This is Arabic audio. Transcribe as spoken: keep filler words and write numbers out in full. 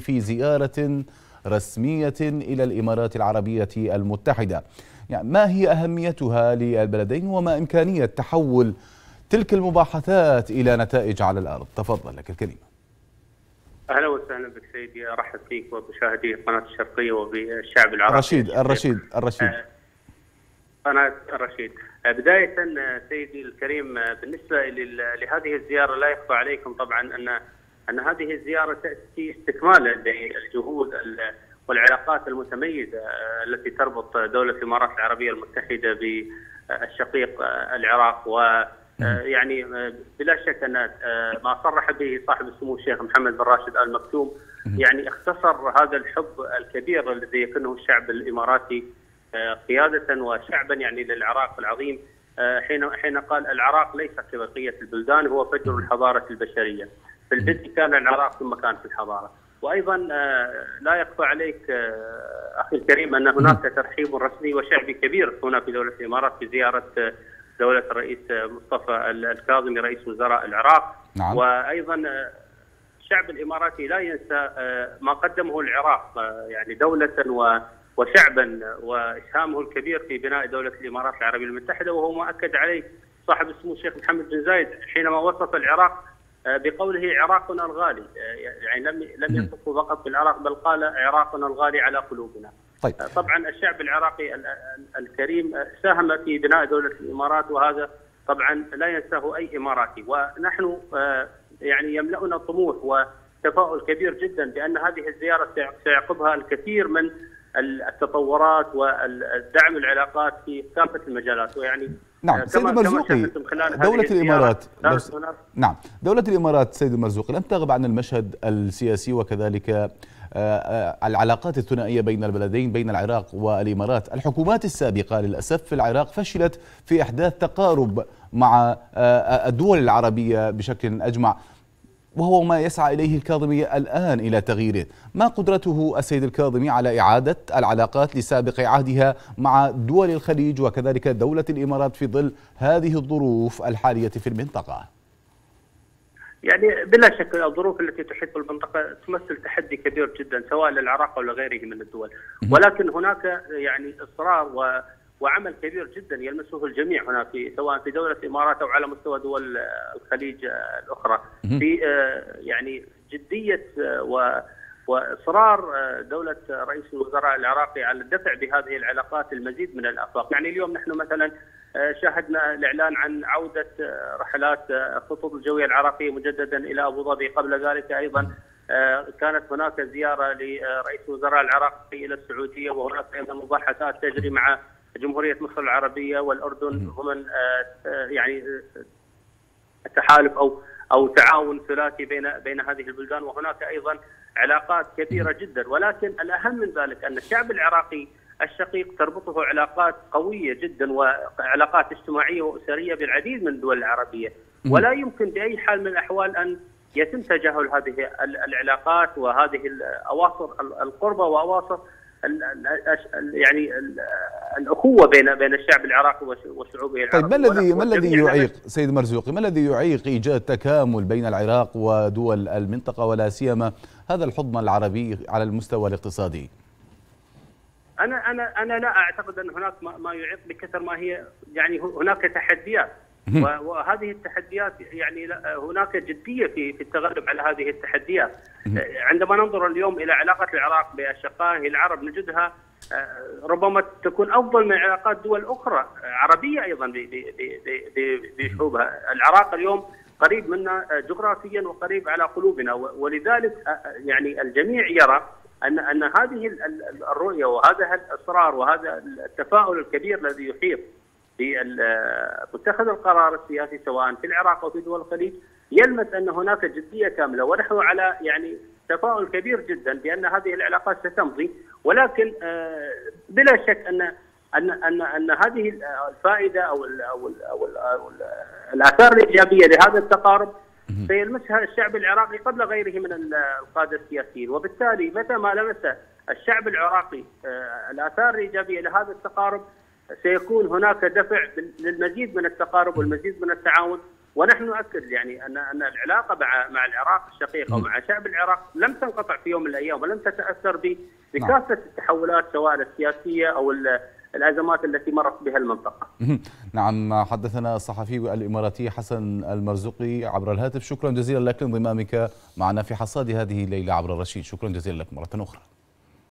في زيارة رسمية إلى الإمارات العربية المتحدة. يعني ما هي أهميتها للبلدين وما إمكانية تحول تلك المباحثات إلى نتائج على الأرض؟ تفضل لك الكلمة. أهلا وسهلا بك سيدي، أرحب فيك وبمشاهدي قناة الشرقية وبالشعب العربي. الرشيد الرشيد الرشيد قناة الرشيد. بداية سيدي الكريم، بالنسبة لهذه الزيارة لا يخفى عليكم طبعا أن أن هذه الزيارة تأتي استكمالا للجهود والعلاقات المتميزة التي تربط دولة الإمارات العربية المتحدة بالشقيق العراق، ويعني بلا شك أن ما صرح به صاحب السمو الشيخ محمد بن راشد آل مكتوم يعني اختصر هذا الحب الكبير الذي يكنه الشعب الإماراتي قيادة وشعبا يعني للعراق العظيم، حين حين قال العراق ليس كبقية البلدان، هو فجر الحضارة البشرية. في البدء كان العراق ثم كانت الحضارة. وأيضا لا يخفى عليك أخي الكريم أن هناك ترحيب رسمي وشعبي كبير هنا في دولة الإمارات بزيارة دولة الرئيس مصطفى الكاظمي رئيس وزراء العراق. نعم. وأيضا الشعب الإماراتي لا ينسى ما قدمه العراق يعني دولة وشعبا وإسهامه الكبير في بناء دولة الإمارات العربية المتحدة، وهو ما أكد عليه صاحب السمو الشيخ محمد بن زايد حينما وصف العراق بقوله عراقنا الغالي، يعني لم لم يصفه فقط بالعراق بل قال عراقنا الغالي على قلوبنا. طيب. طبعا الشعب العراقي الكريم ساهم في بناء دولة الامارات، وهذا طبعا لا ينساه اي اماراتي، ونحن يعني يملؤنا طموح وتفاؤل كبير جدا بان هذه الزيارة سيعقبها الكثير من التطورات والدعم العلاقات في كافة المجالات. ويعني نعم سيد المرزوقي، دولة الإمارات نعم دولة الإمارات سيد المرزوقي لم تغب عن المشهد السياسي وكذلك العلاقات الثنائية بين البلدين، بين العراق والإمارات. الحكومات السابقة للأسف في العراق فشلت في إحداث تقارب مع الدول العربية بشكل أجمع، وهو ما يسعى إليه الكاظمي الآن إلى تغييره. ما قدرته السيد الكاظمي على إعادة العلاقات لسابق عهدها مع دول الخليج وكذلك دولة الإمارات في ظل هذه الظروف الحالية في المنطقة؟ يعني بلا شك الظروف التي تحيط بالمنطقة تمثل تحدي كبير جدا سواء للعراق أو لغيره من الدول، ولكن هناك يعني إصرار و وعمل كبير جدا يلمسه الجميع هنا في سواء في دولة الإمارات أو على مستوى دول الخليج الأخرى في يعني جدية وإصرار دولة رئيس الوزراء العراقي على الدفع بهذه العلاقات المزيد من الآفاق. يعني اليوم نحن مثلا شاهدنا الإعلان عن عودة رحلات الخطوط الجوية العراقية مجددا إلى أبوظبي، قبل ذلك أيضا كانت هناك زيارة لرئيس الوزراء العراقي إلى السعودية، وهناك أيضا مباحثات تجري مع جمهورية مصر العربية والأردن ضمن يعني التحالف أو أو تعاون ثلاثي بين بين هذه البلدان، وهناك أيضا علاقات كبيرة جدا. ولكن الأهم من ذلك أن الشعب العراقي الشقيق تربطه علاقات قوية جدا وعلاقات اجتماعية وأسرية بالعديد من الدول العربية، ولا يمكن بأي حال من الأحوال أن يتم تجاهل هذه العلاقات وهذه الأواصر القربة وأواصر يعني الأخوة بين بين الشعب العراقي وشعوبه العربية. طيب ما الذي ما الذي يعيق سيد مرزوقي، ما الذي يعيق إيجاد تكامل بين العراق ودول المنطقة ولا سيما هذا الحضن العربي على المستوى الاقتصادي؟ أنا أنا أنا لا أعتقد أن هناك ما يعيق بكثر ما هي يعني هناك تحديات، وهذه التحديات يعني هناك جدية في في التغلب على هذه التحديات. عندما ننظر اليوم إلى علاقة العراق بأشقائه العرب نجدها ربما تكون أفضل من علاقات دول أخرى عربية أيضا بشعوبها. العراق اليوم قريب منا جغرافيا وقريب على قلوبنا، ولذلك يعني الجميع يرى أن أن هذه الرؤية وهذا الإصرار وهذا التفاؤل الكبير الذي يحيط في متخذ القرار السياسي سواء في العراق او في دول الخليج يلمس ان هناك جديه كامله، ونحن على يعني تفاؤل كبير جدا بان هذه العلاقات ستمضي. ولكن بلا شك ان ان ان ان هذه الفائده او ال او ال او, ال أو ال الاثار الايجابيه لهذا التقارب سيلمسها الشعب العراقي قبل غيره من القاده السياسيين، وبالتالي متى ما لمس الشعب العراقي الاثار الايجابيه لهذا التقارب سيكون هناك دفع للمزيد من التقارب والمزيد من التعاون ونحن نؤكد يعني ان ان العلاقه مع مع العراق الشقيق ومع شعب العراق لم تنقطع في يوم من الايام، ولم تتاثر بكافه التحولات سواء السياسيه او الازمات التي مرت بها المنطقه. نعم، حدثنا الصحفي الاماراتي حسن المرزوقي عبر الهاتف. شكرا جزيلا لك لانضمامك معنا في حصاد هذه الليله عبر الرشيد. شكرا جزيلا لك مره اخرى.